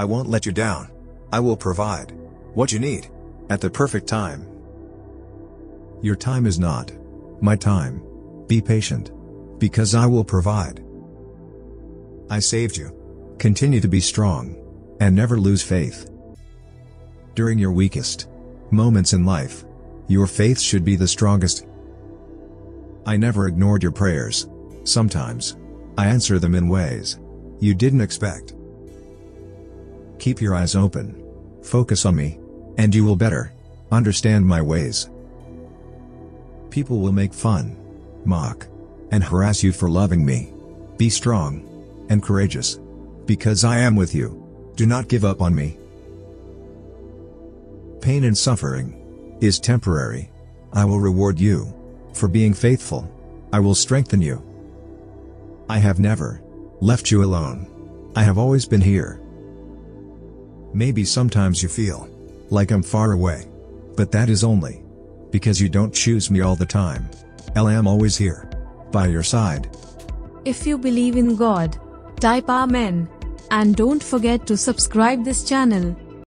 I won't let you down. I will provide what you need at the perfect time. Your time is not my time. Be patient, because I will provide. I saved you. Continue to be strong and never lose faith. During your weakest moments in life, your faith should be the strongest. I never ignored your prayers. Sometimes, I answer them in ways you didn't expect. Keep your eyes open, focus on me, and you will better understand my ways. People will make fun, mock, and harass you for loving me. Be strong and courageous, because I am with you. Do not give up on me. Pain and suffering is temporary. I will reward you for being faithful. I will strengthen you. I have never left you alone. I have always been here. Maybe sometimes you feel like I'm far away, but that is only because you don't choose me all the time. I am always here by your side. If you believe in God, type Amen. And don't forget to subscribe this channel.